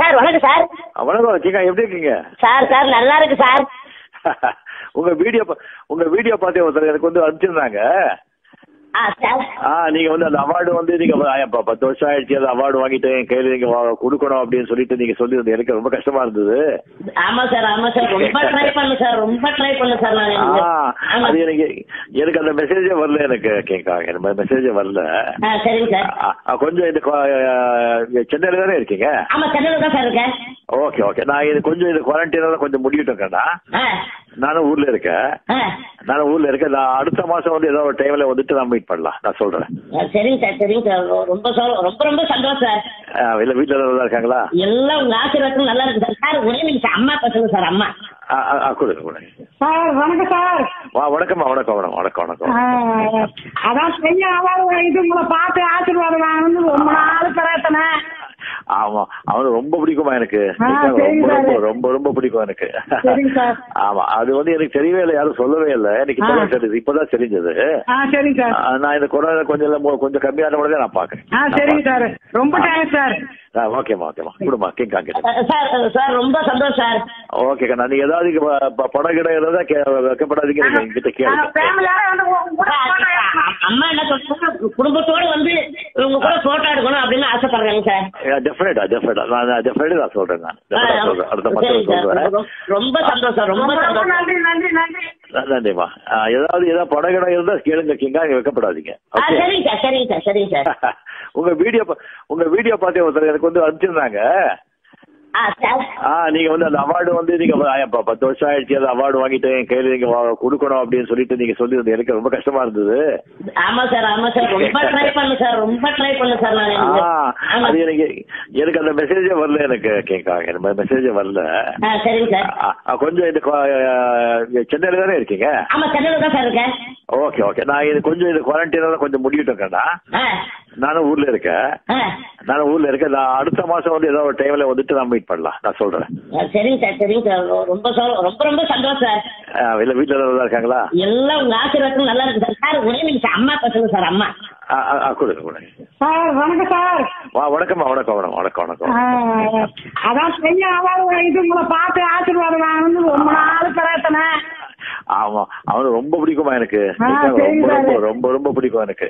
Sir வணக்கம் sir. வணக்கம் சீக்கா, எப்படி இருக்கீங்க? சார் சார் நல்லா இருக்கு சார். உங்க வீடியோ பார்த்தே ஒருத்தர் எனக்கு வந்து அனுப்பிச்சிருந்தாங்க. நீங்க வந்து அந்த அவார்டு வந்து நீங்க 10 வருஷம் ஆயிடுச்சு, அந்த அவார்டு வாங்கிட்டு என் கையில நீங்க கொடுக்கணும் அப்படின்னு சொல்லிட்டு நீங்க சொல்லி எனக்கு ரொம்ப கஷ்டமா இருந்தது. எனக்கு அந்த மெசேஜே வரல, எனக்கு கேட்காங்க மெசேஜே வரல. கொஞ்சம் இந்த சென்னையில தானே இருக்கீங்க? Okay okay. நான் இது கொஞ்சம் இந்த குவாரண்டைனால கொஞ்சம் முடிவிட்டேங்கண்ணா. நானும் ஊர்ல இருக்கேன். நான் அடுத்த மாசம் வந்து ஏதாவது ஒரு டைம்ல வந்துட்டு நான் மீட் பண்ணலாம் நான் சொல்றேன். சரிங்க சார், சரிங்க சார். ரொம்ப சந்தோஷம் சார். இல்ல வீட்டுல நல்லா இருக்காங்களா? எல்லாம் உங்க ஆசீர்வாதம் நல்லா இருக்கு சார். சார் ஒரே நிமிஷம் அம்மா பசங்க சார். அம்மா கொடுங்க சார். வணக்கம் சார். வணக்கம். அதான் உங்களை பார்த்து ஆசீர்வாதம் வாங்கணும்னு ரொம்ப நாள் பிரார்த்தனை. ஆமா, அவனு ரொம்ப பிடிக்குமா எனக்கு. ரொம்ப பிடிக்கும் எனக்கு. ஆமா, அது வந்து எனக்கு தெரியவே இல்லை, யாரும் சொல்லவே இல்லை. எனக்கு இப்பதான் தெரிஞ்சது. நான் இந்த கொரோனா கொஞ்சம் கம்மியான உடனே நான் பாக்குறேன். ரொம்ப குடும்பத்தோடு வந்து உங்க கூட போட்டோ எடுக்கணும் அப்படின்னு ஆசைப்படுறேங்க சார். நன்றிமா. ஏதாவது படம் கடை இருந்தா கேளுங்க, வைக்கப்படாதீங்க. உங்க வீடியோ பார்த்தே ஒருத்தர் எனக்கு வந்து அனுப்பிச்சிருந்தாங்க. நீங்க வந்து அந்த அவார்டு வந்து நீங்க 10 வருஷம் ஆயிடுச்சு, அந்த அவார்டு வாங்கிட்டு என் கையில நீங்க கொடுக்கணும் அப்படின்னு சொல்லிட்டு நீங்க சொல்லி எனக்கு ரொம்ப கஷ்டமா இருந்தது. எனக்கு அந்த மெசேஜே வரல, எனக்கு கேட்காங்க மெசேஜே வரல. கொஞ்சம் இந்த சென்னையில தானே இருக்கீங்க? Okay okay. நான் இது கொஞ்சம் இந்த குவாரண்டைனால கொஞ்சம் முடிவிட்டேங்கண்ணா. நானும் ஊர்ல இருக்கேன். நான் அடுத்த மாசம் வந்து ஏதாவது ஒரு டைம்ல வந்துட்டு நான் மீட் பண்ணலாம் நான் சொல்றேன். சரிங்க சார், சரிங்க சார். ரொம்ப சந்தோஷம் சார். இல்ல வீட்டுல நல்லா இருக்காங்களா? எல்லாம் உங்க ஆசீர்வாதம் நல்லா இருக்கு சார். சார் ஒரே நிமிஷம் அம்மா பசங்க சார். அம்மா கொடுங்க சார். வணக்கம் சார். வணக்கம். அதான் உங்களை பார்த்து ஆசீர்வாதம் வாங்கணும்னு ரொம்ப நாள் பிரார்த்தனை. ஆமா, அவனு ரொம்ப பிடிக்குமா எனக்கு. ரொம்ப பிடிக்கும் எனக்கு.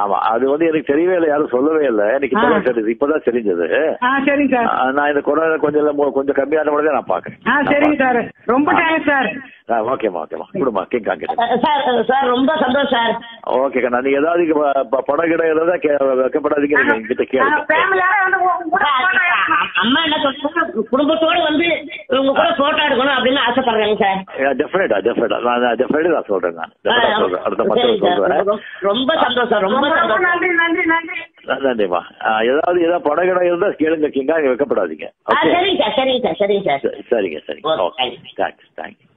ஆமா, அது வந்து எனக்கு தெரியவே இல்லை, யாரும் சொல்லவே இல்லை. எனக்கு இப்பதான் தெரிஞ்சது. நான் இந்த கொரோனா கொஞ்சம் கம்மியான உடனே நான் பாக்குறேன். ரொம்ப சந்தோஷம் சார். ஓகேக்கா. நான் ஏதாவது படம் கடை இருந்தா வைக்கப்படாதீங்க. அம்மா என்ன சொல்றாங்க, குடும்பத்தோடு வந்து உங்க கூட போட்டோ எடுக்கணும் அப்படின்னு ஆசைப்படுறேங்க சார். நன்றிமா. ஏதாவது படம் கடை இருந்தா கேளுங்க, வைக்கப்படாதீங்க. சரிங்க.